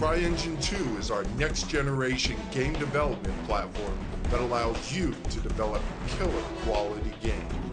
CryEngine 2 is our next-generation game development platform that allows you to develop killer quality games.